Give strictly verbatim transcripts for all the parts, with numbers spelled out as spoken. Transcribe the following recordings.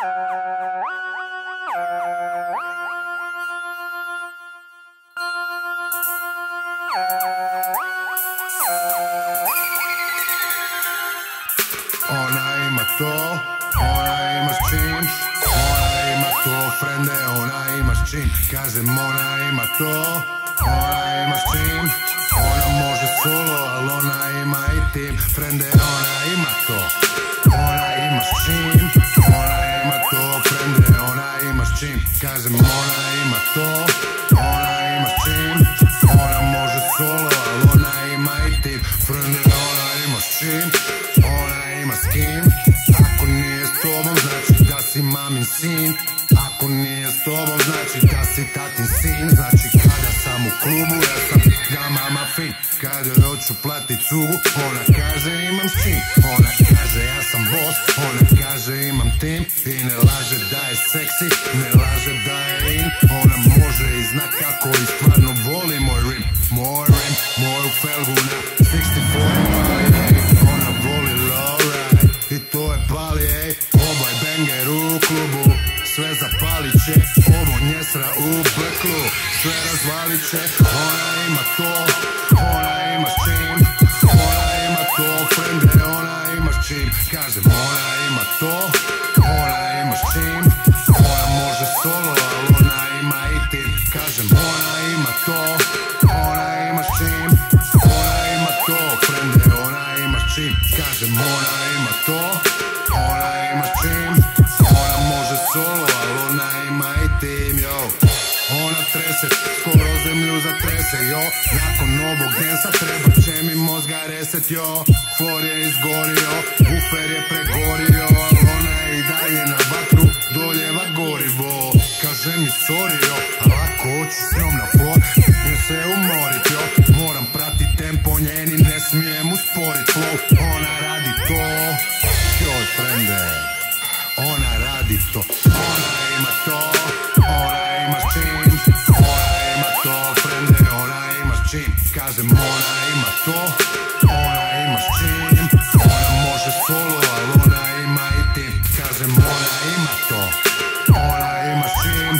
Ona ima to, ona ima s čim, ona ima to, frende, ona ima s čim. Kažem ona ima to, ona ima s čim, ona može solo, ali ona ima i tim. Frende, ona ima to, ona ima s čim, ona ima to, frende, ona ima s čim. Kažem ona ima to, ona ima s čim, ona može solo, ali ona ima i tim. Frende, ona ima s čim, ako nije s tobom znači da si mamin sin, ako nije s tobom znači da si tatin sin. Znači kada sam u klubu ja sam ja mama fin, kada hoću platit cugu ona kaže imam s čim, ona kaže ja sam boss, ona kaže imam tim. I ne laže da je seksi, ne laže da je in, ona može i zna kako i stvarno voli moj rim, moj rim, moju felgu na šezdeset četiri. Ona voli i to je pali, ej, obaj banger u klubu. Sve zapalit će, ovo njesra u brklu. Sve razvalit će, ona ima to, ona ima s čim, ona ima to, frende, ona ima s čim. Kažem, ona ima to, ona ima s čim, ona može solo, ali ona ima i tim. Kažem, ona ima to, ona ima s čim, ona ima to, frende, ona ima s čim. Kažem, ona ima to, ona ima s čim, ona može solo, ali ona ima i tim, yo. Ona trese, skoro zemlju zatrese, yo. Nakon novog densa treba će mi mozga reset, yo. Flor je izgorio, bufer je pregorio, ali ona je i dalje na vatru, doljeva gorivo. Kaže mi sorry, yo, ali ako hoću s njom na flor, nju se umorit, yo. Moram pratit tempo njeni, ne smijem usporit flow. Ona radi to, joj frende, ona radi to. Ona ima to, ona ima s čim, ona ima to, frende, ona ima s čim. Kažem ona ima to, ona ima s čim, ona može solo, ali ona ima i tim. Kažem ona ima to, ona ima s čim,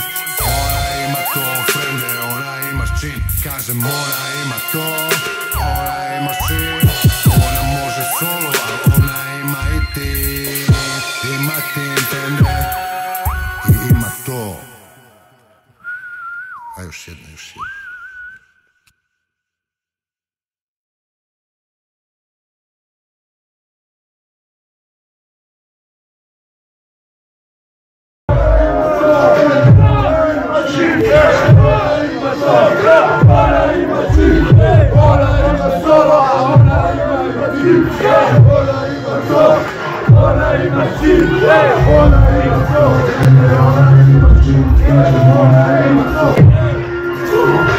ona ima to, frende, ona ima s čim. Kažem ona ima to, ona ima s čim, ona može solo, ali ona ima i tim. Ima tim, tende, i ima to. A još jedna, još jedna. All I